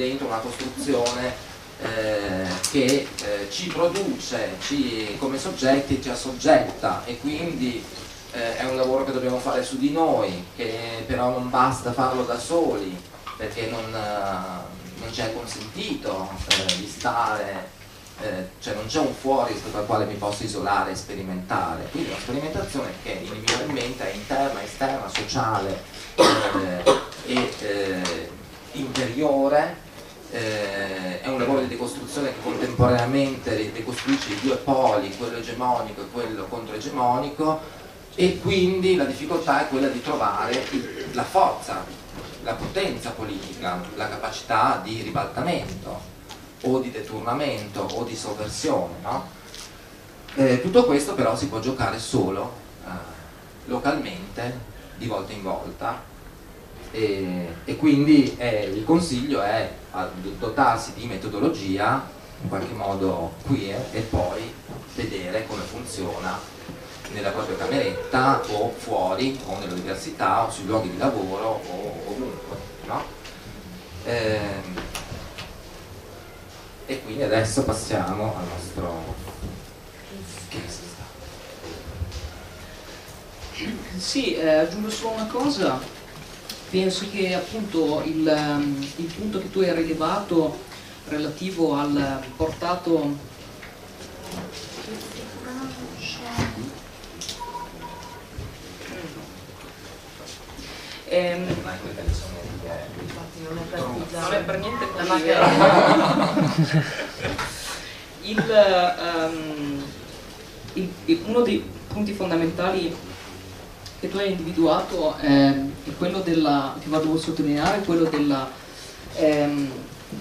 dentro una costruzione che ci produce, come soggetti, ci assoggetta, e quindi è un lavoro che dobbiamo fare su di noi, che però non basta farlo da soli, perché non ci è consentito di stare, cioè non c'è un fuori rispetto al quale mi posso isolare e sperimentare. Quindi una sperimentazione che individualmente è interna, esterna, sociale e interiore. È un lavoro di decostruzione che contemporaneamente decostruisce i due poli, quello egemonico e quello controegemonico, e quindi la difficoltà è quella di trovare la forza, la potenza politica, la capacità di ribaltamento o di deturnamento o di sovversione, no? Tutto questo però si può giocare solo localmente, di volta in volta, e quindi il consiglio è a dotarsi di metodologia in qualche modo queer e poi vedere come funziona nella propria cameretta o fuori o nell'università o sui luoghi di lavoro o ovunque, no? E quindi adesso passiamo al nostro... Sì, aggiungo solo una cosa. Penso che appunto il punto che tu hai rilevato relativo al portato non è per niente uno dei punti fondamentali che tu hai individuato è quello della, che vado a sottolineare, quello della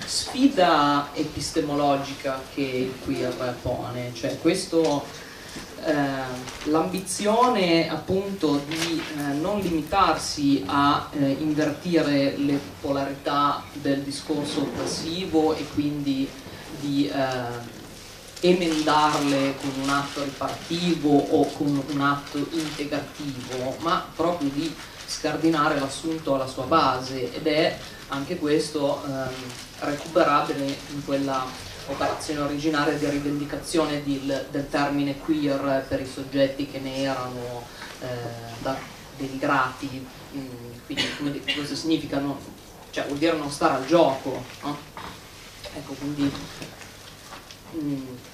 sfida epistemologica che il queer pone, cioè questo l'ambizione appunto di non limitarsi a invertire le polarità del discorso passivo e quindi di emendarle con un atto ripartivo o con un atto integrativo, ma proprio di scardinare l'assunto alla sua base, ed è anche questo recuperabile in quella operazione originaria di rivendicazione del termine queer per i soggetti che ne erano denigrati. Quindi, come dico, cosa significa? No? Cioè, vuol dire non stare al gioco, no? Ecco, quindi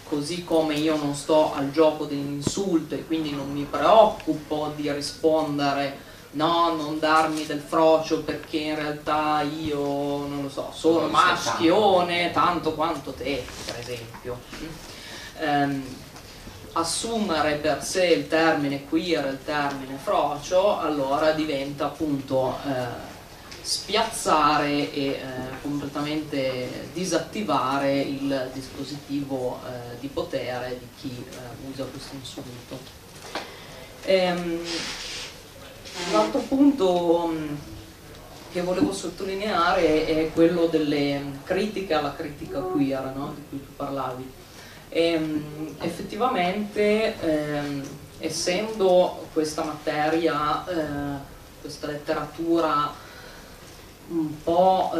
così come io non sto al gioco dell'insulto e quindi non mi preoccupo di rispondere no, non darmi del frocio perché in realtà io, non lo so, sono maschione tanto quanto te, per esempio. Assumere per sé il termine queer e il termine frocio allora diventa appunto spiazzare e completamente disattivare il dispositivo di potere di chi usa questo insulto. Un altro punto che volevo sottolineare è quello delle critiche alla critica queer, no? Di cui tu parlavi. Effettivamente, essendo questa materia, questa letteratura un po'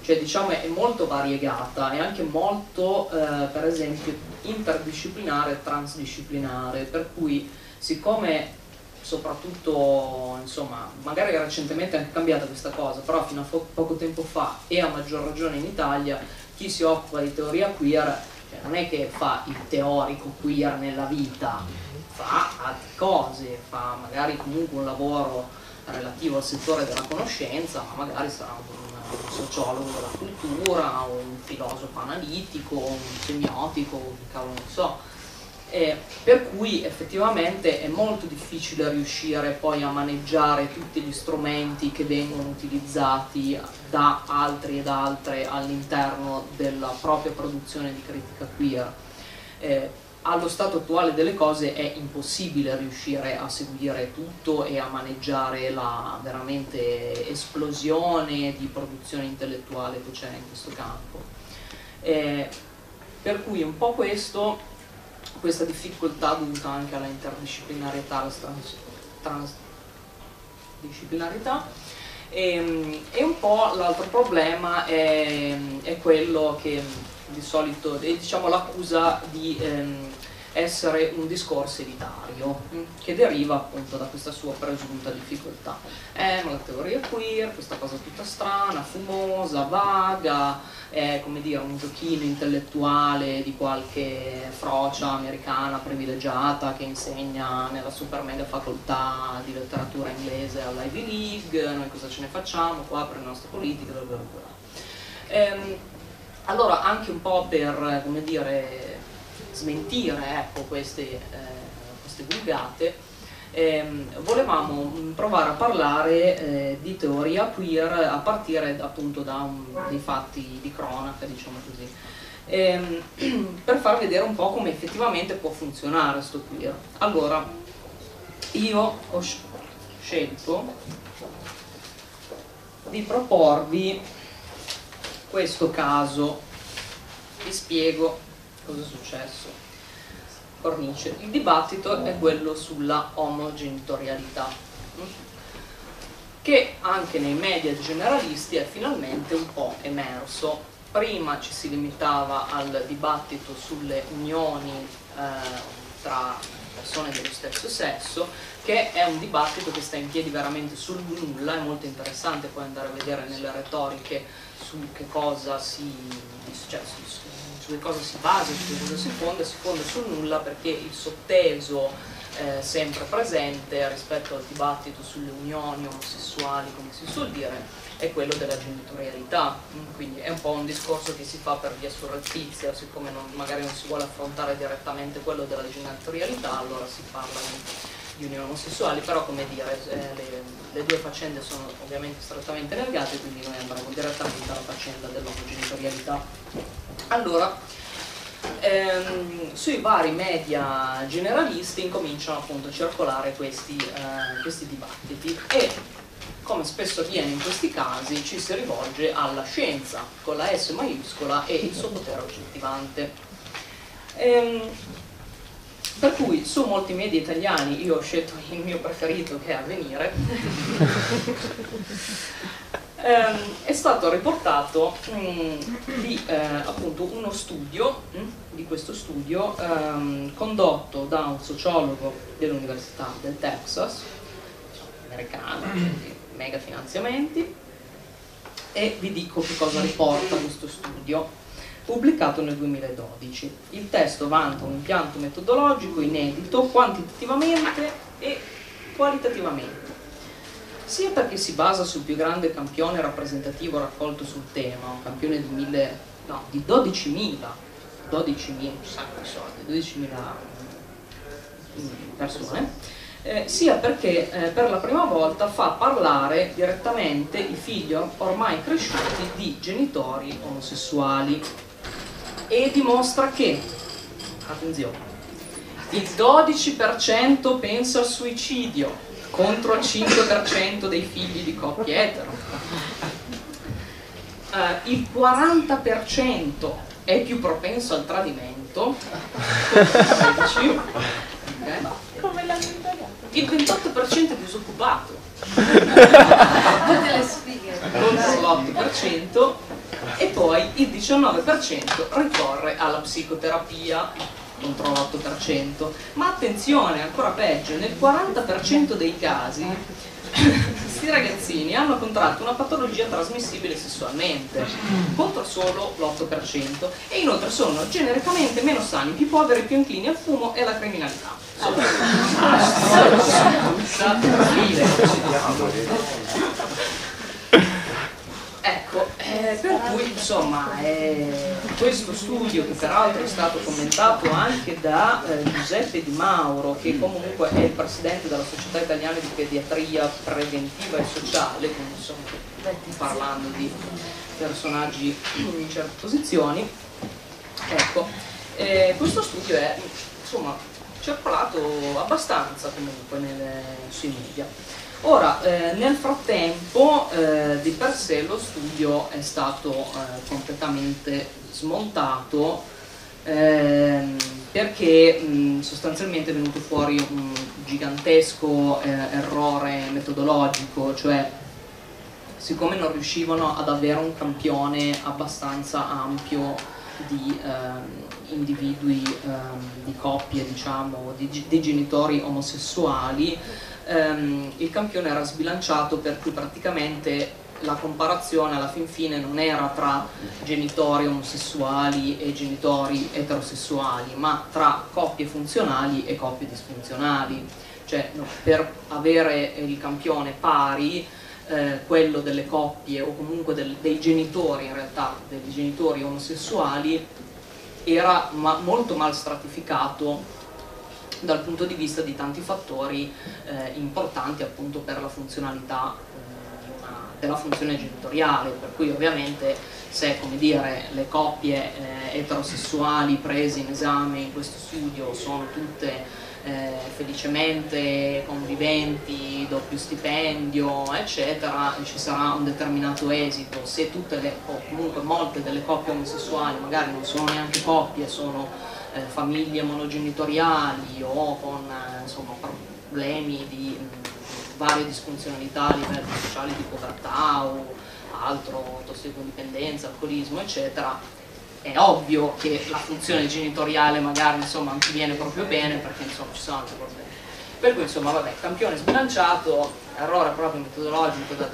cioè diciamo è molto variegata e anche molto per esempio interdisciplinare e transdisciplinare, per cui siccome soprattutto insomma magari recentemente è anche cambiata questa cosa, però fino a poco tempo fa e a maggior ragione in Italia chi si occupa di teoria queer, cioè, non è che fa il teorico queer nella vita, fa altre cose, fa magari comunque un lavoro relativo al settore della conoscenza, ma magari sarà un sociologo della cultura, un filosofo analitico, un semiotico, che cavolo non so. Per cui effettivamente è molto difficile riuscire poi a maneggiare tutti gli strumenti che vengono utilizzati da altri ed altre all'interno della propria produzione di critica queer. Allo stato attuale delle cose è impossibile riuscire a seguire tutto e a maneggiare la veramente esplosione di produzione intellettuale che c'è in questo campo. Per cui un po' questa difficoltà dovuta anche alla interdisciplinarietà, alla transdisciplinarietà, E un po' l'altro problema è quello che di solito è, diciamo, l'accusa di essere un discorso elitario, che deriva appunto da questa sua presunta difficoltà. Ma la teoria queer, questa cosa tutta strana, fumosa, vaga, è come dire un giochino intellettuale di qualche frocia americana privilegiata che insegna nella super mega facoltà di letteratura inglese all'Ivy League, noi cosa ce ne facciamo qua per le nostre politiche, bla bla bla. Allora, anche un po' per, come dire, smentire, ecco, queste vulgate, volevamo provare a parlare di teoria queer a partire appunto da dei fatti di cronaca, diciamo così, per far vedere un po' come effettivamente può funzionare sto queer. Allora, io ho scelto di proporvi questo caso. Vi spiego cosa è successo. Cornice. Il dibattito è quello sulla omogenitorialità, che anche nei media generalisti è finalmente un po' emerso. Prima ci si limitava al dibattito sulle unioni tra persone dello stesso sesso, che è un dibattito che sta in piedi veramente sul nulla. È molto interessante poi andare a vedere nelle retoriche su che cosa su che cosa si basa, su cosa si fonda sul nulla, perché il sotteso sempre presente rispetto al dibattito sulle unioni omosessuali, come si suol dire, è quello della genitorialità. Quindi è un po' un discorso che si fa per via surrettizia, siccome magari non si vuole affrontare direttamente quello della genitorialità, allora si parla di unioni omosessuali, però, come dire, le due faccende sono ovviamente strettamente legate, quindi noi andremo direttamente alla faccenda dell'omogenitorialità. Allora, sui vari media generalisti incominciano appunto a circolare questi dibattiti, e come spesso avviene in questi casi ci si rivolge alla scienza con la S maiuscola e il suo potere oggettivante. Per cui su molti media italiani io ho scelto il mio preferito, che è Avvenire. È stato riportato appunto uno studio, di questo studio condotto da un sociologo dell'Università del Texas, americano, quindi mega finanziamenti, e vi dico che cosa riporta questo studio. Pubblicato nel 2012. Il testo vanta un impianto metodologico inedito quantitativamente e qualitativamente, sia perché si basa sul più grande campione rappresentativo raccolto sul tema, un campione di 12.000 persone, sia perché per la prima volta fa parlare direttamente i figli ormai cresciuti di genitori omosessuali. E dimostra che, attenzione, il 12% pensa al suicidio contro il 5% dei figli di coppie etero, il 40% è più propenso al tradimento, il 28% è disoccupato contro l'8%, e poi il 19% ricorre alla psicoterapia contro l'8%. Ma attenzione, ancora peggio, nel 40% dei casi questi ragazzini hanno contratto una patologia trasmissibile sessualmente contro solo l'8%, e inoltre sono genericamente meno sani, più poveri, più inclini al fumo e alla criminalità. Ecco, per cui insomma questo studio, che peraltro è stato commentato anche da Giuseppe Di Mauro, che comunque è il presidente della Società Italiana di Pediatria Preventiva e Sociale, quindi insomma parlando di personaggi in certe posizioni, ecco, questo studio è insomma circolato abbastanza comunque sui media. Ora, nel frattempo di per sé lo studio è stato completamente smontato, perché sostanzialmente è venuto fuori un gigantesco errore metodologico, cioè siccome non riuscivano ad avere un campione abbastanza ampio di individui, di coppie, diciamo, di genitori omosessuali, il campione era sbilanciato, per cui praticamente la comparazione alla fin fine non era tra genitori omosessuali e genitori eterosessuali, ma tra coppie funzionali e coppie disfunzionali. Cioè, per avere il campione pari, quello delle coppie o comunque dei genitori, in realtà dei genitori omosessuali, era molto mal stratificato dal punto di vista di tanti fattori importanti, appunto, per la funzionalità della funzione genitoriale, per cui ovviamente se, come dire, le coppie eterosessuali prese in esame in questo studio sono tutte felicemente conviventi, doppio stipendio, eccetera, ci sarà un determinato esito. Se tutte le, o comunque molte delle coppie omosessuali magari non sono neanche coppie, sono famiglie monogenitoriali o con insomma, problemi di varie disfunzionalità a livello sociale, di povertà o altro, tossicodipendenza, alcolismo, eccetera, è ovvio che la funzione genitoriale magari, insomma, non ti viene proprio bene, perché, insomma, ci sono altri problemi. Per cui, insomma, vabbè, campione sbilanciato, errore proprio metodologico da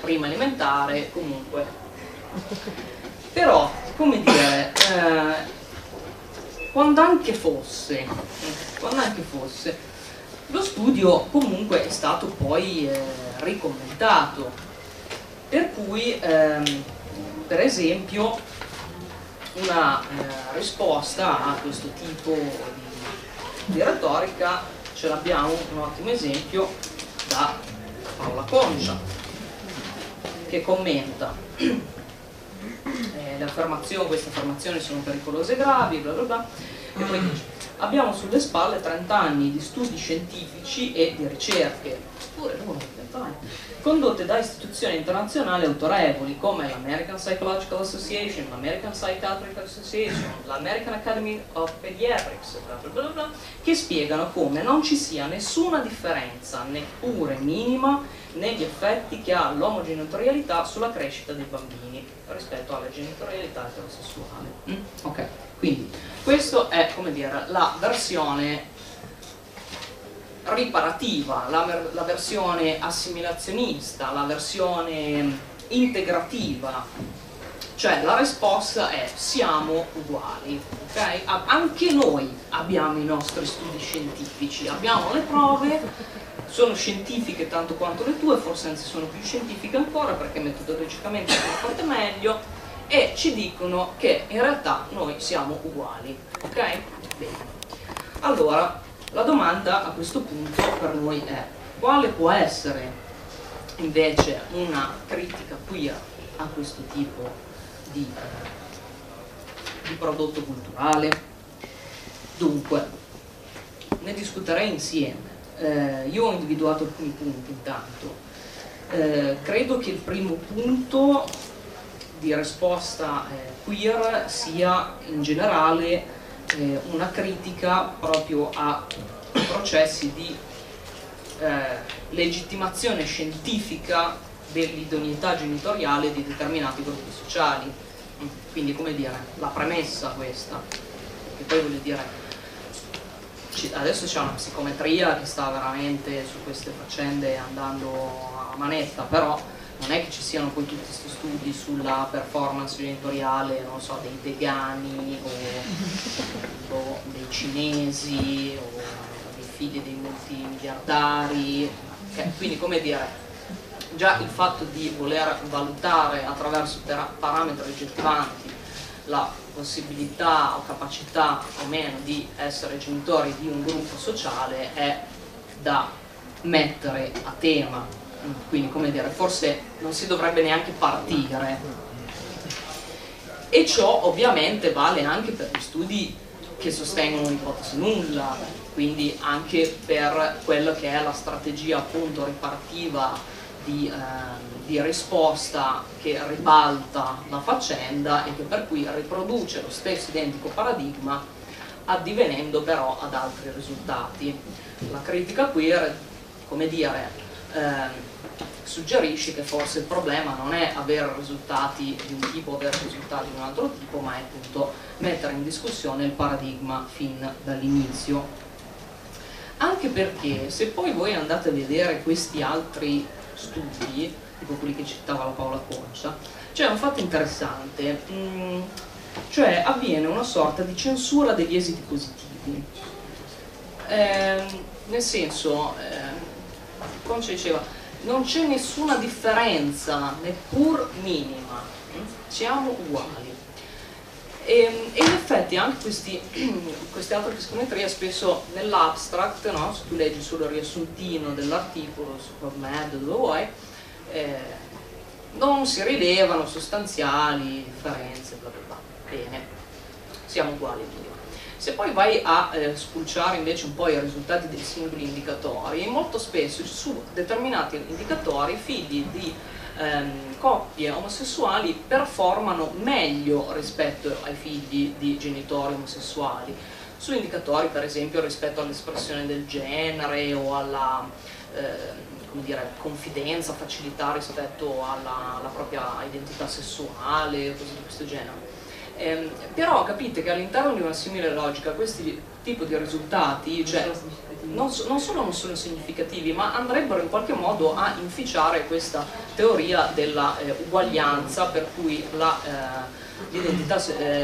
prima elementare, comunque. Però, come dire, quando anche fosse, lo studio comunque è stato poi ricommentato, per cui per esempio una risposta a questo tipo di retorica ce l'abbiamo un ottimo esempio da Paola Concia, che commenta queste affermazioni sono pericolose e gravi, bla bla bla, e poi dice: abbiamo sulle spalle 30 anni di studi scientifici e di ricerche, pure condotte da istituzioni internazionali autorevoli come l'American Psychological Association, l'American Psychiatric Association, l'American Academy of Pediatrics, bla bla bla, che spiegano come non ci sia nessuna differenza, neppure minima, negli effetti che ha l'omogenitorialità sulla crescita dei bambini rispetto alla genitorialità eterosessuale. Ok, quindi questa è, come dire, la versione riparativa, la versione assimilazionista, la versione integrativa, cioè la risposta è: siamo uguali, okay? Anche noi abbiamo i nostri studi scientifici, abbiamo le prove, sono scientifiche tanto quanto le tue, forse anzi sono più scientifiche ancora, perché metodologicamente sono fatte meglio, e ci dicono che in realtà noi siamo uguali, ok? Bene. Allora, la domanda a questo punto per noi è: quale può essere invece una critica qui a questo tipo di prodotto culturale? Dunque, ne discuterei insieme. Io ho individuato alcuni punti intanto. Credo che il primo punto di risposta queer sia in generale una critica proprio a processi di legittimazione scientifica dell'idoneità genitoriale di determinati gruppi sociali. Quindi, come dire, la premessa questa, che poi voglio dire, adesso c'è una psicometria che sta veramente su queste faccende andando a manetta, però non è che ci siano poi tutti questi studi sulla performance genitoriale, non so, dei vegani o dei cinesi o dei figli dei multimiliardari, okay. Quindi, come dire, già il fatto di voler valutare attraverso parametri oggettivanti la possibilità o capacità o meno di essere genitori di un gruppo sociale è da mettere a tema. Quindi, come dire, forse non si dovrebbe neanche partire, e ciò ovviamente vale anche per gli studi che sostengono un'ipotesi nulla, quindi anche per quello che è la strategia, appunto, riparativa di risposta che ribalta la faccenda e che per cui riproduce lo stesso identico paradigma, addivenendo però ad altri risultati. La critica queer, come dire, suggerisce che forse il problema non è avere risultati di un tipo o avere risultati di un altro tipo, ma è appunto mettere in discussione il paradigma fin dall'inizio. Anche perché se poi voi andate a vedere questi altri studi, tipo quelli che citava la Paola Concia, c'è un fatto interessante, cioè avviene una sorta di censura degli esiti positivi. Nel senso, Concia diceva, non c'è nessuna differenza, neppur minima, siamo uguali. E in effetti anche queste altre psicometrie spesso nell'abstract, no? Se tu leggi solo il riassuntino dell'articolo su PubMed, dove vuoi, non si rilevano sostanziali differenze, bla bla bla. Bene, siamo uguali. Se poi vai a spulciare invece un po' i risultati dei singoli indicatori, molto spesso su determinati indicatori figli di coppie omosessuali performano meglio rispetto ai figli di genitori omosessuali, su indicatori per esempio rispetto all'espressione del genere o alla come dire, confidenza, facilità rispetto alla propria identità sessuale o cose di questo genere. Però capite che all'interno di una simile logica questi tipi di risultati cioè, non solo non sono significativi, ma andrebbero in qualche modo a inficiare questa teoria della uguaglianza, per cui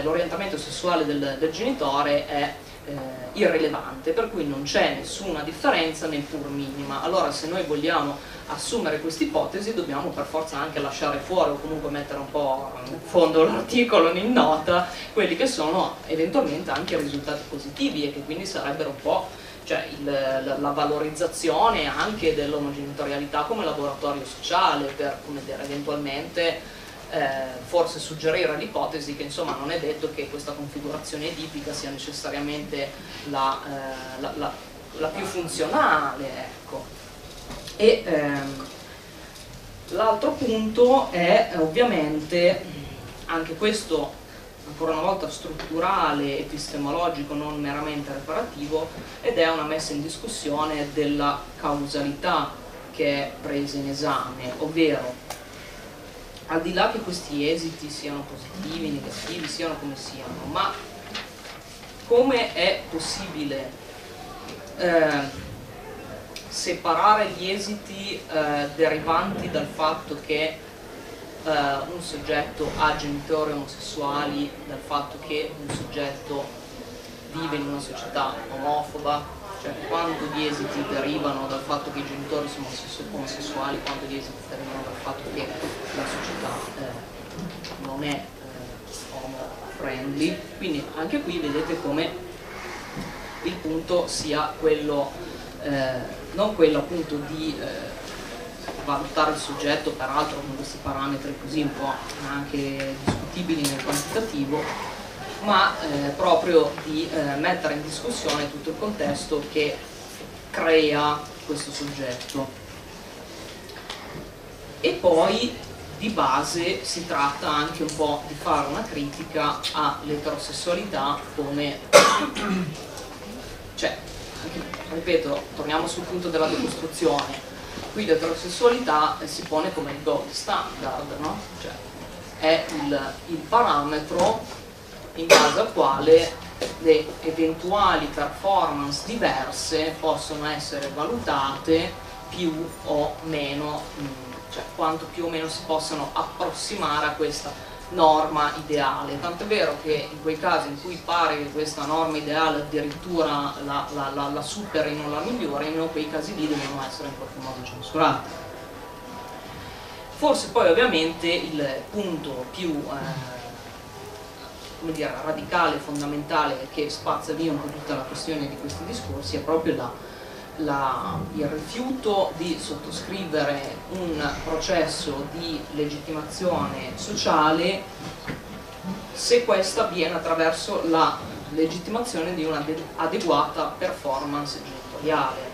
l'orientamento sessuale del genitore è irrilevante, per cui non c'è nessuna differenza neppur minima. Allora se noi vogliamo assumere questa ipotesi dobbiamo per forza anche lasciare fuori o comunque mettere un po' in fondo l'articolo, in nota, quelli che sono eventualmente anche risultati positivi e che quindi sarebbero un po' cioè la valorizzazione anche dell'omogenitorialità come laboratorio sociale per, come dire, eventualmente forse suggerire l'ipotesi che insomma non è detto che questa configurazione edipica sia necessariamente la più funzionale, ecco. E l'altro punto è ovviamente anche questo, ancora una volta, strutturale, epistemologico, non meramente reparativo, ed è una messa in discussione della causalità che è presa in esame, ovvero al di là che questi esiti siano positivi, negativi, siano come siano, ma come è possibile separare gli esiti derivanti dal fatto che un soggetto ha genitori omosessuali dal fatto che un soggetto vive in una società omofoba, cioè quanto gli esiti derivano dal fatto che i genitori sono omosessuali, quanto gli esiti derivano dal fatto che la società non è homo-friendly. Quindi anche qui vedete come il punto sia quello, non quello appunto di valutare il soggetto, peraltro con questi parametri così un po' anche discutibili nel quantitativo, ma proprio di mettere in discussione tutto il contesto che crea questo soggetto. E poi di base si tratta anche un po' di fare una critica all'eterosessualità come, cioè, ripeto, torniamo sul punto della decostruzione, qui l'eterosessualità si pone come il gold standard, no? Cioè, è il parametro in base al quale le eventuali performance diverse possono essere valutate più o meno, cioè quanto più o meno si possano approssimare a questa norma ideale. Tant'è vero che in quei casi in cui pare che questa norma ideale addirittura la superino o la migliorino, quei casi lì devono essere in qualche modo censurati. Forse poi ovviamente il punto più come dire, radicale, fondamentale, che spazza via un po' tutta la questione di questi discorsi è proprio il rifiuto di sottoscrivere un processo di legittimazione sociale se questa avviene attraverso la legittimazione di un'adeguata performance genitoriale,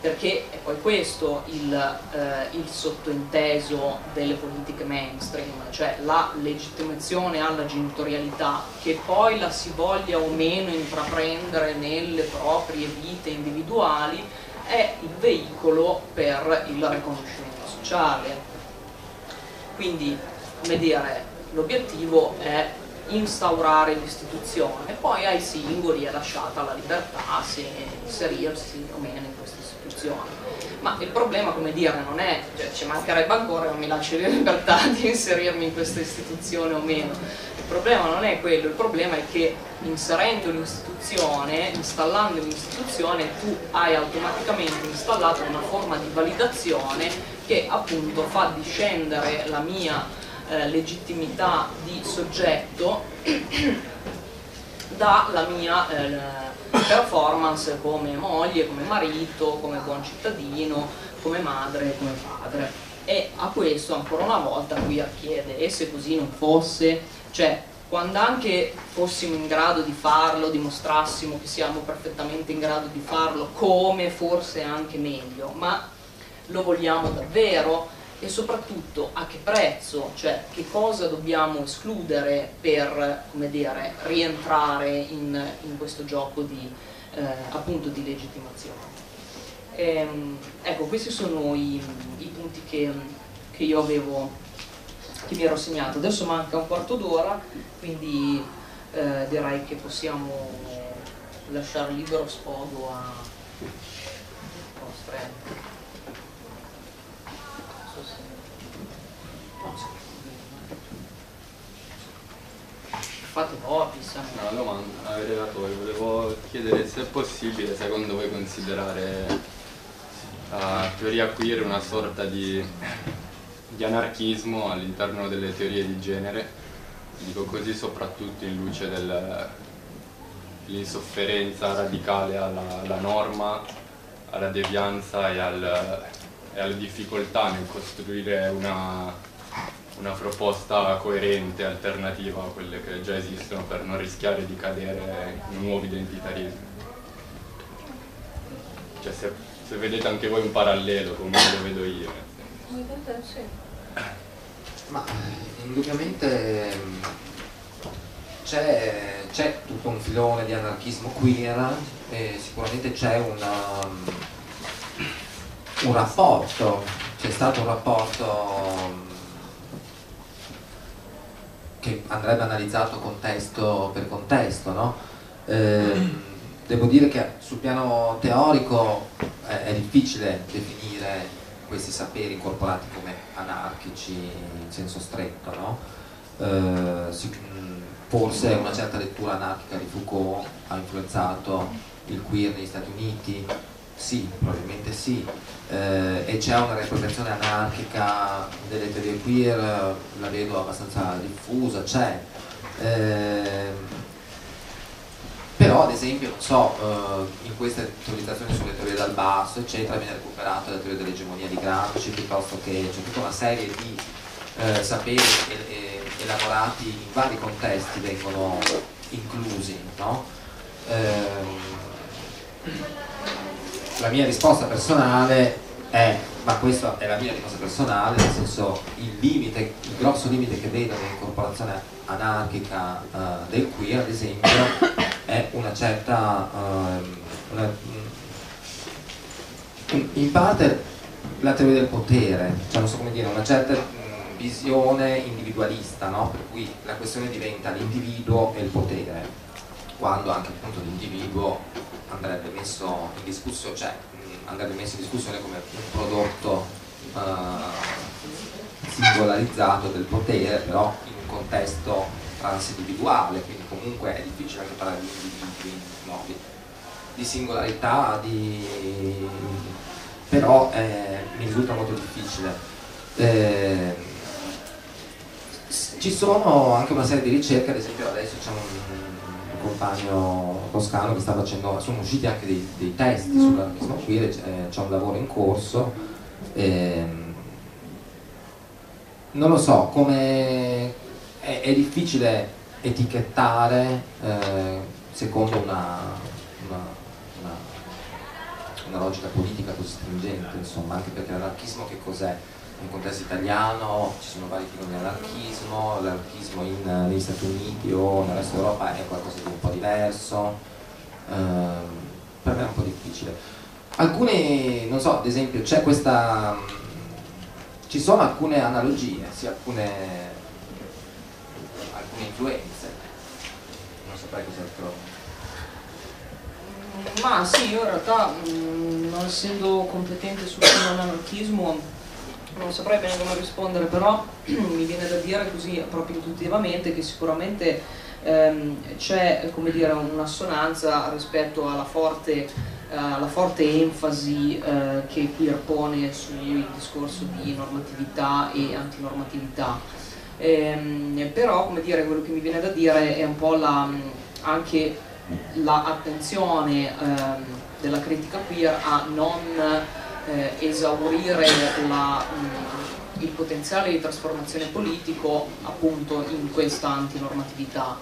perché è poi questo il sottointeso delle politiche mainstream, cioè la legittimazione alla genitorialità, che poi la si voglia o meno intraprendere nelle proprie vite individuali, è il veicolo per il riconoscimento sociale. Quindi, come dire, l'obiettivo è instaurare l'istituzione e poi ai singoli è lasciata la libertà se inserirsi o meno in questa istituzione. Ma il problema, come dire, non è, cioè ci mancherebbe ancora che non mi lasci la libertà di inserirmi in questa istituzione o meno. Il problema non è quello, il problema è che inserendo un'istituzione, installando un'istituzione, tu hai automaticamente installato una forma di validazione che appunto fa discendere la mia legittimità di soggetto dalla mia performance come moglie, come marito, come buon cittadino, come madre, come padre. E a questo ancora una volta qui chiede, e se così non fosse, cioè quando anche fossimo in grado di farlo, dimostrassimo che siamo perfettamente in grado di farlo, come forse anche meglio, ma lo vogliamo davvero? E soprattutto a che prezzo, cioè che cosa dobbiamo escludere per, come dire, rientrare in questo gioco di, appunto di legittimazione. Ecco, questi sono i punti che io avevo, che mi ero segnato. Adesso manca un quarto d'ora, quindi direi che possiamo lasciare libero sfogo a nostre... Fate voi, chissà. Una domanda ai relatori, volevo chiedere se è possibile secondo voi considerare la teoria queer una sorta di anarchismo all'interno delle teorie di genere, dico così soprattutto in luce dell'insofferenza radicale alla norma, alla devianza e alla difficoltà nel costruire una proposta coerente, alternativa a quelle che già esistono per non rischiare di cadere in un nuovo identitarismo. Cioè se vedete anche voi un parallelo come lo vedo io. Ma indubbiamente c'è tutto un filone di anarchismo queer e sicuramente c'è un rapporto, c'è stato un rapporto che andrebbe analizzato contesto per contesto, no? Devo dire che sul piano teorico è difficile definire questi saperi incorporati come anarchici in senso stretto, no? Forse una certa lettura anarchica di Foucault ha influenzato il queer negli Stati Uniti, sì, probabilmente sì, e c'è una rappresentazione anarchica delle teorie queer, la vedo abbastanza diffusa, c'è, però ad esempio, non so, in queste teorizzazioni sulle teorie dal basso, eccetera, viene recuperato la teoria dell'egemonia di Gramsci, piuttosto che c'è tutta una serie di saperi elaborati in vari contesti vengono inclusi, no? La mia risposta personale è, ma questa è la mia risposta personale, nel senso il limite, il grosso limite che vedo nell'incorporazione anarchica del queer, ad esempio, è una certa, in parte la teoria del potere, cioè non so come dire, una certa visione individualista, no? Per cui la questione diventa l'individuo e il potere, quando anche appunto l'individuo andrebbe messo in discussione, cioè andrebbe messo in discussione come un prodotto singolarizzato del potere, però in un contesto transindividuale, quindi comunque è difficile anche parlare di individui nuovi, di singolarità, però mi risulta molto difficile. Ci sono anche una serie di ricerche, ad esempio adesso c'è un compagno toscano che sta facendo, sono usciti anche dei testi sull'anarchismo queer, c'è un lavoro in corso, non lo so, come è difficile etichettare secondo una logica politica così stringente, insomma, anche perché l'anarchismo che cos'è? Nel contesto italiano ci sono vari tipi di anarchismo, l'anarchismo negli Stati Uniti o nel resto d'Europa è qualcosa di un po' diverso, per me è un po' difficile. Alcune, non so, ad esempio c'è questa, ci sono alcune analogie, sì, alcune influenze, non saprei cos'altro. Ma sì, io in realtà non essendo competente sul anarchismo non saprei bene come rispondere, però mi viene da dire così proprio intuitivamente che sicuramente c'è, come dire, un'assonanza rispetto alla forte enfasi che Queer pone sul discorso di normatività e antinormatività. Però, come dire, quello che mi viene da dire è un po' anche l'attenzione della critica queer a non esaurire il potenziale di trasformazione politico appunto in questa antinormatività,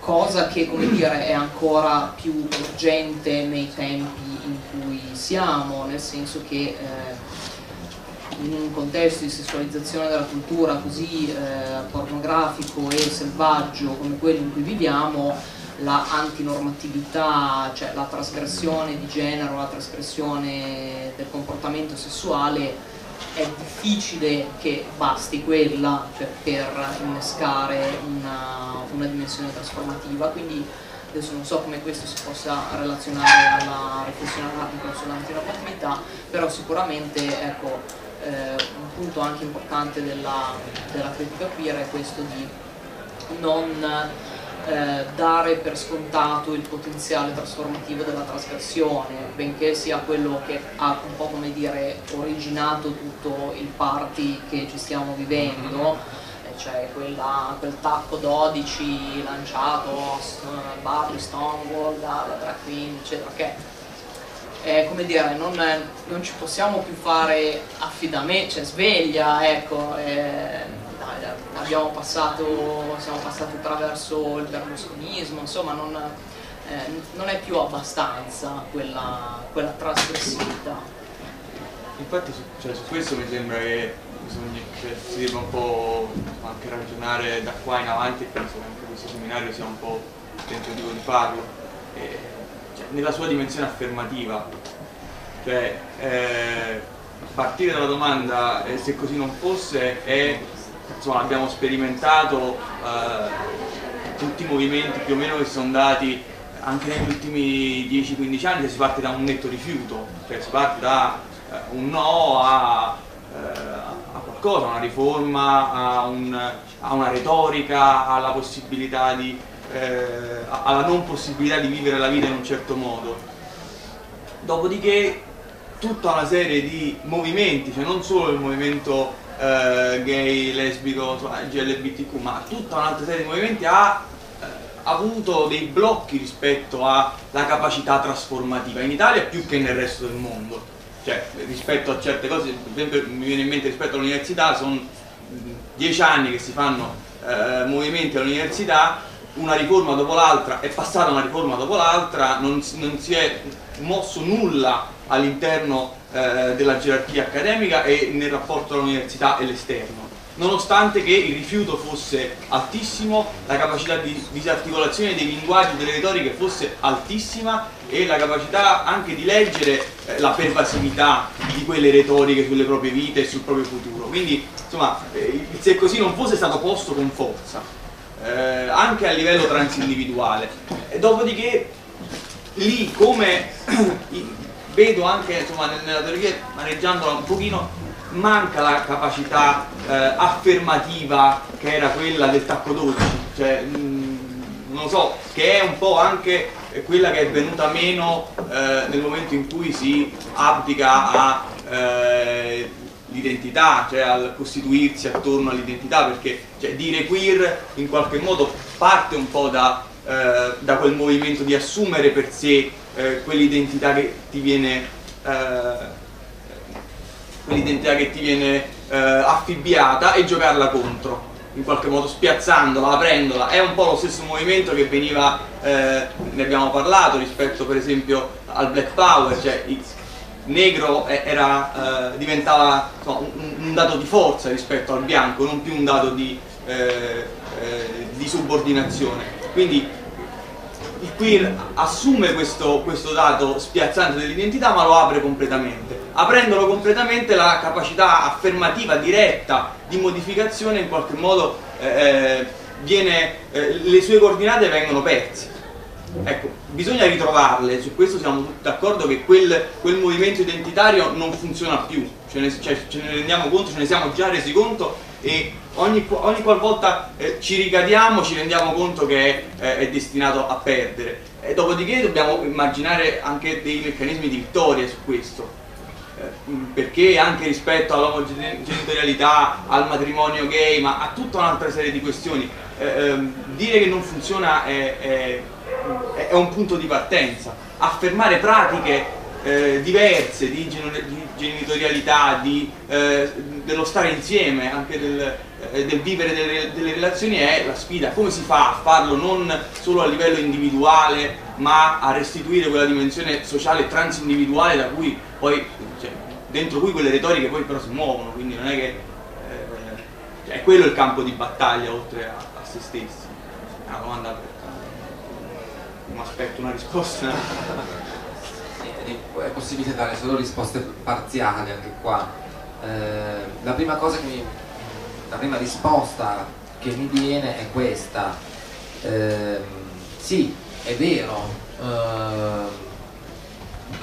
cosa che, come dire, è ancora più urgente nei tempi in cui siamo, nel senso che in un contesto di sessualizzazione della cultura così pornografico e selvaggio come quello in cui viviamo, la antinormatività, cioè la trasgressione di genere, la trasgressione del comportamento sessuale, è difficile che basti quella, cioè, per innescare una dimensione trasformativa. Quindi adesso non so come questo si possa relazionare alla riflessione anarchica sull'antinormatività, però sicuramente, ecco, un punto anche importante della critica queer è questo di non dare per scontato il potenziale trasformativo della trasgressione, benché sia quello che ha un po', come dire, originato tutto il party che ci stiamo vivendo, cioè quel tacco d'12 lanciato Barbie, Stonewall, dalla drag queen, eccetera, che come dire, non ci possiamo più fare affidamento, cioè sveglia, ecco, dai, siamo passati attraverso il berlusconismo, insomma non è più abbastanza quella trasgressività. Infatti su questo mi sembra che si debba un po' anche ragionare da qua in avanti, penso che anche questo seminario sia un po' tentativo di farlo. Nella sua dimensione affermativa, cioè partire dalla domanda se così non fosse, insomma, abbiamo sperimentato tutti i movimenti più o meno che sono andati anche negli ultimi 10-15 anni, si parte da un netto rifiuto, cioè si parte da un no a qualcosa, a una riforma, a una retorica, alla possibilità di alla non possibilità di vivere la vita in un certo modo. Dopodiché tutta una serie di movimenti, cioè non solo il movimento gay, lesbico, LGBTQ, ma tutta un'altra serie di movimenti ha avuto dei blocchi rispetto alla capacità trasformativa in Italia più che nel resto del mondo, cioè rispetto a certe cose. Per esempio mi viene in mente, rispetto all'università, sono 10 anni che si fanno movimenti all'università, una riforma dopo l'altra, è passata una riforma dopo l'altra, non si è mosso nulla all'interno della gerarchia accademica e nel rapporto tra l'università e l'esterno, nonostante che il rifiuto fosse altissimo, la capacità di disarticolazione dei linguaggi e delle retoriche fosse altissima e la capacità anche di leggere la pervasività di quelle retoriche sulle proprie vite e sul proprio futuro. Quindi, insomma, se così non fosse stato posto con forza. Anche a livello transindividuale, e dopodiché lì, come vedo anche, insomma, nella teoria, maneggiandola un pochino, manca la capacità affermativa che era quella del tacco 12, cioè, non so, che è un po' anche quella che è venuta meno nel momento in cui si abdica all'identità, cioè al costituirsi attorno all'identità, perché, cioè, dire queer in qualche modo parte un po' da quel movimento di assumere per sé quell'identità che ti viene, affibbiata, e giocarla contro, in qualche modo spiazzandola, aprendola. È un po' lo stesso movimento che veniva, ne abbiamo parlato, rispetto per esempio al Black Power, cioè negro diventava, insomma, un dato di forza rispetto al bianco, non più un dato di subordinazione. Quindi il queer assume questo dato spiazzante dell'identità, ma lo apre completamente. Aprendolo completamente, la capacità affermativa, diretta, di modificazione in qualche modo le sue coordinate vengono perse. Ecco, bisogna ritrovarle, su questo siamo d'accordo che quel movimento identitario non funziona più, ce ne rendiamo conto, ce ne siamo già resi conto e ogni qualvolta ci ricadiamo ci rendiamo conto che è destinato a perdere. E dopodiché dobbiamo immaginare anche dei meccanismi di vittoria su questo, perché anche rispetto all'omogenitorialità, al matrimonio gay, ma a tutta un'altra serie di questioni, dire che non funziona è un punto di partenza. Affermare pratiche diverse di genitorialità, dello stare insieme, anche del vivere delle relazioni è la sfida. Come si fa a farlo non solo a livello individuale, ma a restituire quella dimensione sociale transindividuale da cui poi, dentro cui quelle retoriche poi però si muovono, quindi non è che è quello il campo di battaglia oltre a se stessi. È una domanda aperta. Mi aspetto una risposta. È possibile dare solo risposte parziali anche qua. La prima risposta che mi viene è questa. Sì, è vero,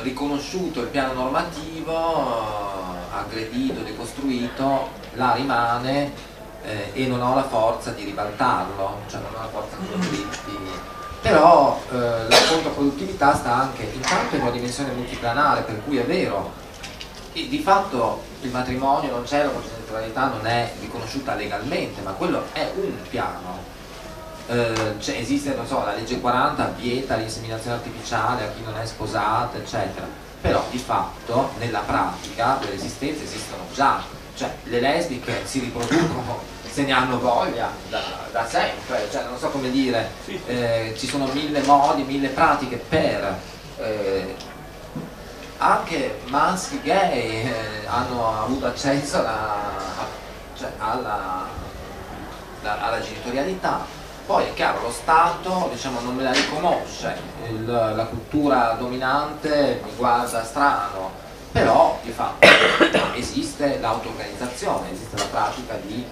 riconosciuto il piano normativo, aggredito, decostruito, là rimane e non ho la forza di ribaltarlo, cioè non ho la forza di... Però la controproduttività sta anche intanto in una dimensione multiplanare, per cui è vero che di fatto il matrimonio non c'è, la omogenitorialità non è riconosciuta legalmente, ma quello è un piano. Esiste, non so, la legge 40 vieta l'inseminazione artificiale a chi non è sposato, eccetera. Però di fatto nella pratica le resistenze esistono già, cioè le lesbiche si riproducono, se ne hanno voglia da sempre, cioè non so come dire, ci sono mille modi, mille pratiche per anche maschi gay hanno avuto accesso alla genitorialità. Poi è chiaro, lo Stato, diciamo, non me la riconosce, la cultura dominante mi guarda strano, però di fatto esiste l'auto-organizzazione, esiste la pratica di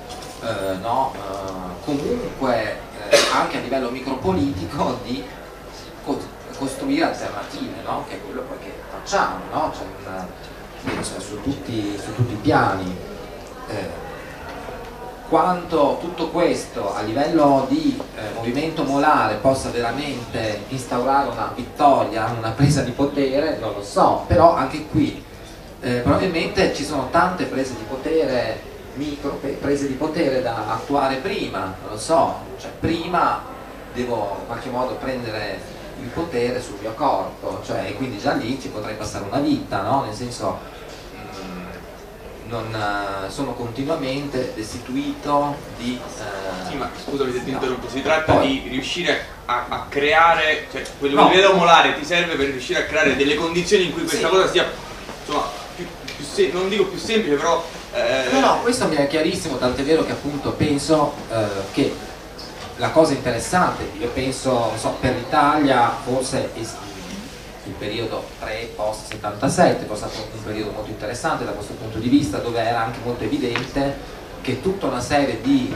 comunque anche a livello micropolitico di costruire alternative, no? Che è quello poi che facciamo, no? Cioè, su tutti i piani. Quanto tutto questo a livello di movimento molare possa veramente instaurare una vittoria, una presa di potere, non lo so, però anche qui probabilmente ci sono tante prese di potere, micro prese di potere da attuare prima, non lo so, cioè prima devo in qualche modo prendere il potere sul mio corpo, cioè, e quindi già lì ci potrei passare una vita, no? Nel senso, non sono continuamente destituito di... Sì, ma scusami se ti interrompo, si tratta di riuscire a creare, cioè quello che vedo molare ti serve per riuscire a creare delle condizioni in cui questa cosa sia, insomma, non dico più semplice, però... No, questo mi è chiarissimo, tant'è vero che appunto penso che la cosa interessante, io penso, non so, per l'Italia forse il periodo pre-post-77 è stato un periodo molto interessante da questo punto di vista, dove era anche molto evidente che tutta una serie di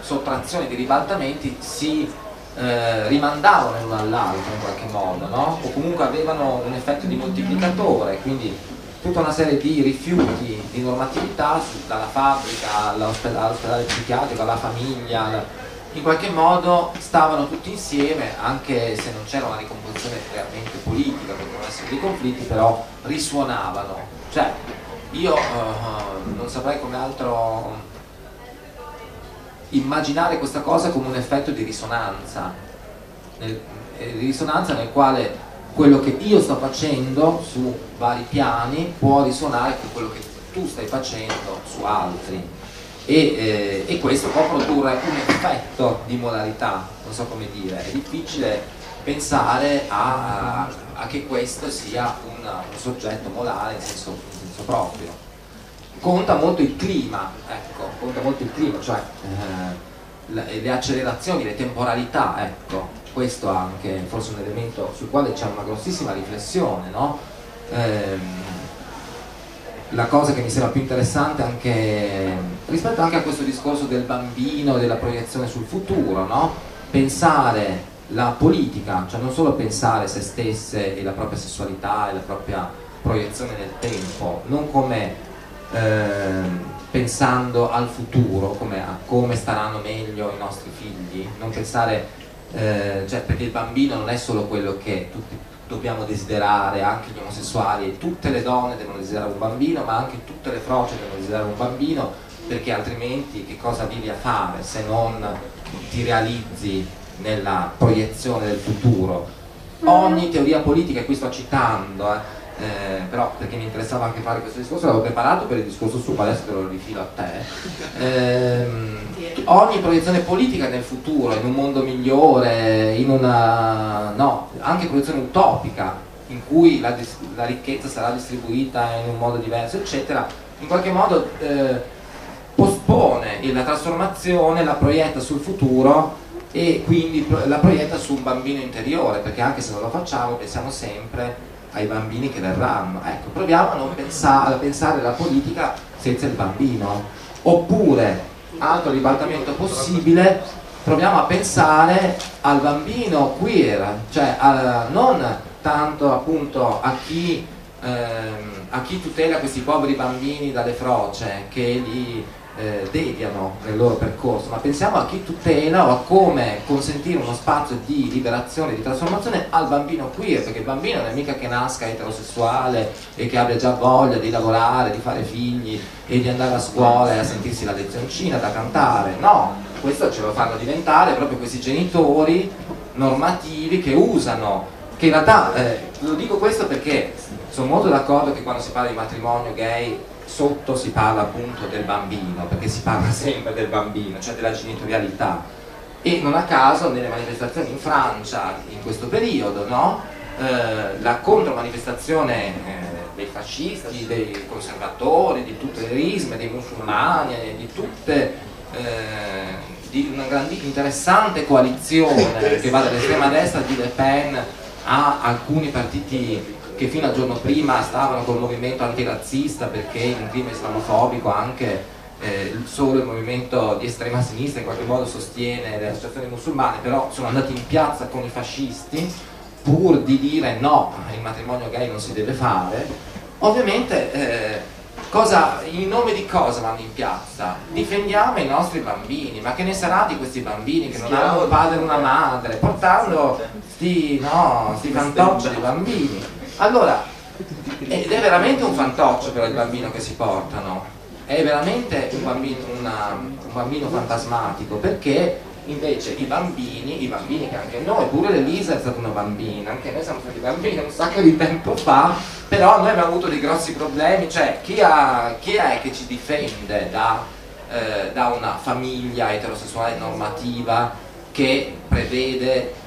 sottrazioni, di ribaltamenti si rimandavano l'uno all'altro in qualche modo, no? O comunque avevano un effetto di moltiplicatore, quindi tutta una serie di rifiuti di normatività dalla fabbrica all'ospedale psichiatrico, alla famiglia, in qualche modo stavano tutti insieme, anche se non c'era una ricomposizione realmente politica, perché non essere dei conflitti, però risuonavano. Cioè io non saprei come altro immaginare questa cosa come un effetto di risonanza, nel quale quello che io sto facendo su vari piani può risuonare con quello che tu stai facendo su altri e questo può produrre un effetto di modalità, non so come dire, è difficile pensare a che questo sia un soggetto molare in senso proprio. Conta molto il clima, ecco, conta molto il clima, cioè le accelerazioni, le temporalità, ecco. questo anche forse è un elemento sul quale c'è una grossissima riflessione, no? La cosa che mi sembra più interessante anche, rispetto anche a questo discorso del bambino, della proiezione sul futuro, no? Pensare la politica, cioè non solo pensare se stesse e la propria sessualità e la propria proiezione nel tempo, non come pensando al futuro, come a come staranno meglio i nostri figli, non pensare cioè, perché il bambino non è solo quello che tutti dobbiamo desiderare, anche gli omosessuali, tutte le donne devono desiderare un bambino, ma anche tutte le froce devono desiderare un bambino, perché altrimenti che cosa vivi a fare se non ti realizzi nella proiezione del futuro? Ogni teoria politica, e qui sto citando però perché mi interessava anche fare questo discorso, l'avevo preparato per il discorso su, adesso te lo rifilo a te, ogni proiezione politica nel futuro, in un mondo migliore, in una, no, anche proiezione utopica in cui la ricchezza sarà distribuita in un modo diverso eccetera, in qualche modo pospone la trasformazione, la proietta sul futuro e quindi la proietta su un bambino interiore, perché anche se non lo facciamo pensiamo sempre ai bambini che verranno. Ecco, proviamo a non pensare, a pensare la politica senza il bambino, oppure altro ribaltamento possibile, proviamo a pensare al bambino queer, cioè non tanto appunto a chi tutela questi poveri bambini dalle froce che li deviano nel loro percorso, ma pensiamo a chi tutela o a come consentire uno spazio di liberazione, di trasformazione al bambino queer, perché il bambino non è mica che nasca eterosessuale e che abbia già voglia di lavorare, di fare figli e di andare a scuola e a sentirsi la lezioncina da cantare, no, questo ce lo fanno diventare proprio questi genitori normativi che usano, che in realtà lo dico questo perché sono molto d'accordo che quando si parla di matrimonio gay sotto si parla appunto del bambino, perché si parla sempre del bambino, cioè della genitorialità, e non a caso nelle manifestazioni in Francia in questo periodo, no? La contromanifestazione dei fascisti, dei conservatori, di tutte le risme, dei musulmani, di tutte di una interessante coalizione che va dall'estrema destra di Le Pen a alcuni partiti che fino al giorno prima stavano col movimento antirazzista, perché in un clima islamofobico anche solo il movimento di estrema sinistra in qualche modo sostiene le associazioni musulmane, però sono andati in piazza con i fascisti pur di dire no, il matrimonio gay non si deve fare. Ovviamente in nome di cosa vanno in piazza? Difendiamo i nostri bambini, ma che ne sarà di questi bambini che non hanno un padre e una madre, portando sti fantocci di bambini? Allora, ed è veramente un fantoccio per il bambino che si portano, è veramente un bambino fantasmatico, perché invece i bambini che anche noi, pure Elisa è stata una bambina, anche noi siamo stati bambini un sacco di tempo fa, però noi abbiamo avuto dei grossi problemi, cioè chi è che ci difende da una famiglia eterosessuale normativa che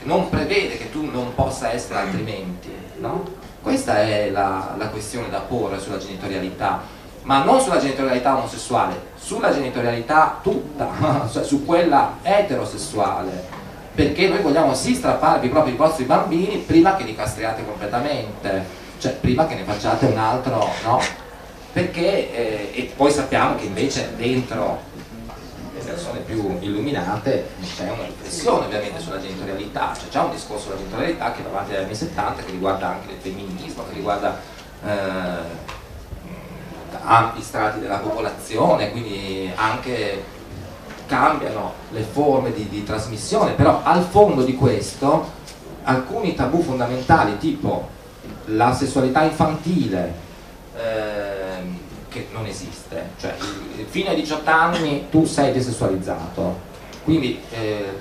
non prevede che tu non possa essere altrimenti, no? Questa è la questione da porre sulla genitorialità, ma non sulla genitorialità omosessuale, sulla genitorialità tutta, cioè su quella eterosessuale, perché noi vogliamo sì strapparvi proprio i vostri bambini prima che li castriate completamente, cioè prima che ne facciate un altro, no? Perché, e poi sappiamo che invece dentro le persone più illuminate c'è una riflessione ovviamente sulla genitorialità, c'è già un discorso sulla genitorialità che va avanti dagli anni 70, che riguarda anche il femminismo, che riguarda ampi strati della popolazione, quindi anche cambiano le forme di trasmissione, però al fondo di questo alcuni tabù fondamentali tipo la sessualità infantile che non esiste, cioè fino ai 18 anni tu sei desessualizzato, quindi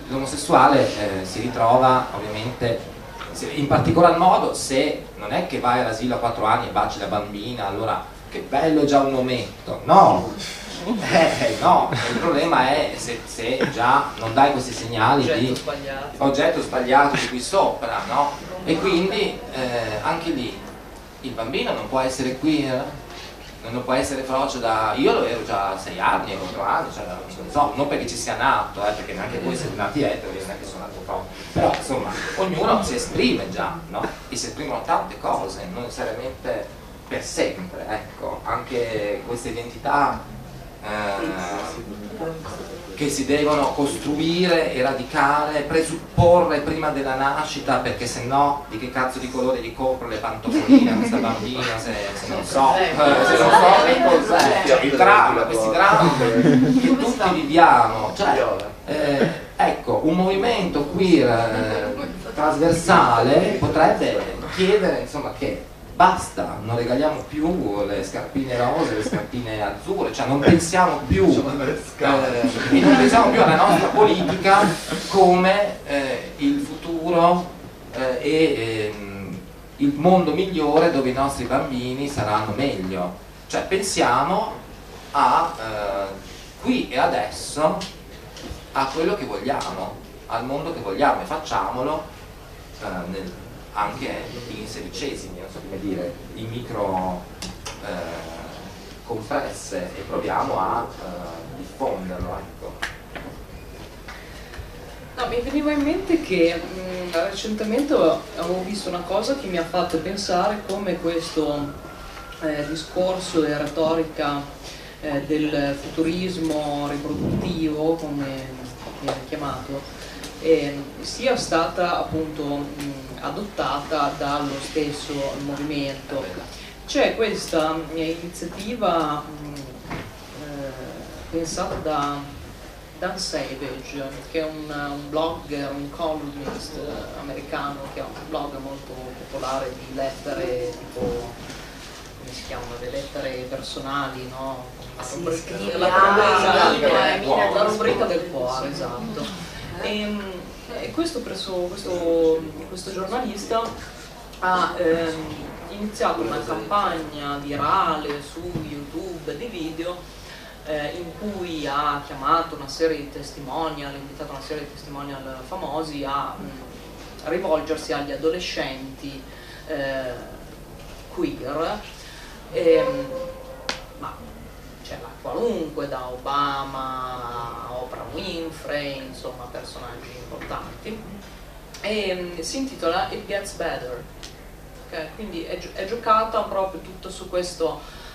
l'omosessuale si ritrova ovviamente, in particolar modo se non è che vai all'asilo a 4 anni e baci la bambina, allora che bello, già un ometto, no, no, il problema è se già non dai questi segnali di oggetto sbagliato di qui sopra, no? E quindi anche lì il bambino non può essere queer, non può essere feroce da... Io lo ero già a 6 anni, 8 anni, cioè, so, non perché ci sia nato, perché neanche voi siete nati etero, io neanche sono nato proprio. Però insomma, ognuno si esprime già, no? E si esprimono tante cose, non necessariamente per sempre, ecco, anche queste identità che si devono costruire, eradicare, presupporre prima della nascita, perché se no di che cazzo di colore gli copro le pantofoline a questa bambina, se non so che cos'è il dramma, questi drammi che tutti viviamo, cioè, ecco, un movimento queer trasversale potrebbe chiedere, insomma, che basta, non regaliamo più le scarpine rose, le scarpine azzurre, cioè non pensiamo più, non pensiamo più alla nostra politica come il futuro e il mondo migliore dove i nostri bambini saranno meglio. Cioè pensiamo a qui e adesso, a quello che vogliamo, al mondo che vogliamo, e facciamolo anche in sedicesimi, non so come dire, in micro compresse, e proviamo a diffonderlo, ecco. No, mi veniva in mente che recentemente avevo visto una cosa che mi ha fatto pensare come questo discorso e retorica del futurismo riproduttivo, come viene chiamato, sia stata appunto adottata dallo stesso movimento. C'è questa iniziativa pensata da Dan Savage, che è un blogger, un columnist americano, che ha un blog molto popolare di lettere, tipo, come si chiamano, le lettere personali, no? La rubrica del cuore, esatto. E questo giornalista ha iniziato una campagna virale su YouTube di video in cui ha chiamato una serie di testimonial, ha invitato una serie di testimonial famosi a rivolgersi agli adolescenti queer, ma qualunque, da Obama a Oprah Winfrey, insomma personaggi importanti, e si intitola It Gets Better, okay? Quindi è giocata proprio tutto su questa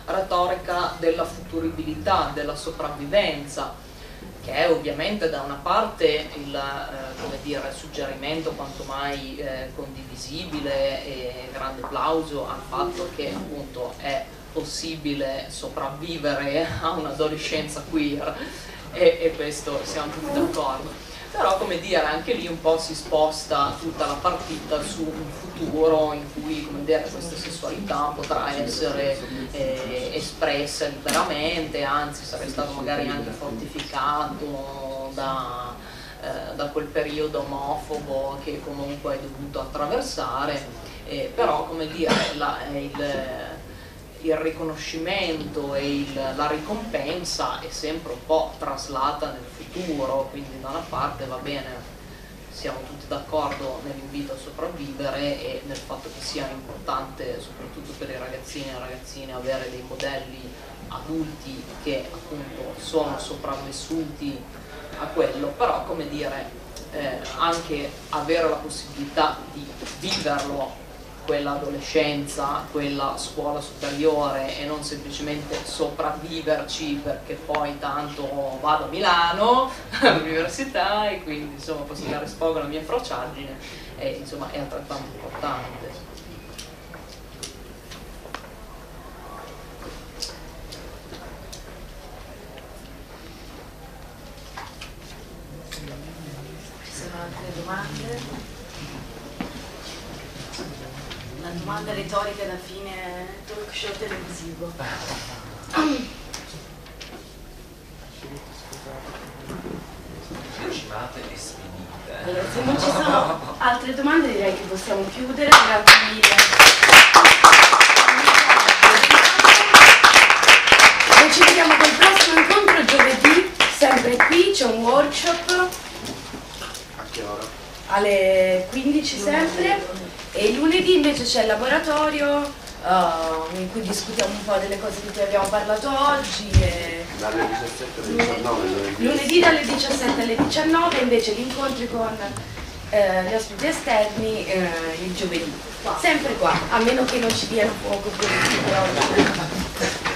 retorica della futuribilità, della sopravvivenza, che è ovviamente da una parte il suggerimento quanto mai condivisibile, e grande applauso al fatto che appunto è possibile sopravvivere a un'adolescenza queer, e questo siamo tutti d'accordo, però, come dire, anche lì un po' si sposta tutta la partita su un futuro in cui, come dire, questa sessualità potrà essere espressa liberamente, anzi sarebbe stato magari anche fortificato da quel periodo omofobo che comunque hai dovuto attraversare, però, come dire, il riconoscimento e la ricompensa è sempre un po' traslata nel futuro, quindi da una parte va bene, siamo tutti d'accordo nell'invito a sopravvivere e nel fatto che sia importante soprattutto per i ragazzini e le ragazzine avere dei modelli adulti che appunto sono sopravvissuti a quello, però, come dire, anche avere la possibilità di viverlo, quell'adolescenza, quella scuola superiore, e non semplicemente sopravviverci perché poi tanto vado a Milano all'università e quindi insomma posso dare sfogo alla mia frociaggine, insomma è altrettanto importante. Ci sono altre domande? La domanda retorica alla fine talk show televisivo. Decimate e spedite. Allora, se non ci sono altre domande direi che possiamo chiudere. Grazie mille. E ci vediamo col prossimo incontro giovedì, sempre qui, c'è un workshop. A che ora? Alle 15 sempre. E lunedì invece c'è il laboratorio in cui discutiamo un po' delle cose di cui abbiamo parlato oggi. Dalle 17 alle 19. Lunedì dalle 17 alle 19 invece gli incontri con gli ospiti esterni il giovedì. Sempre qua, a meno che non ci diano fuoco per il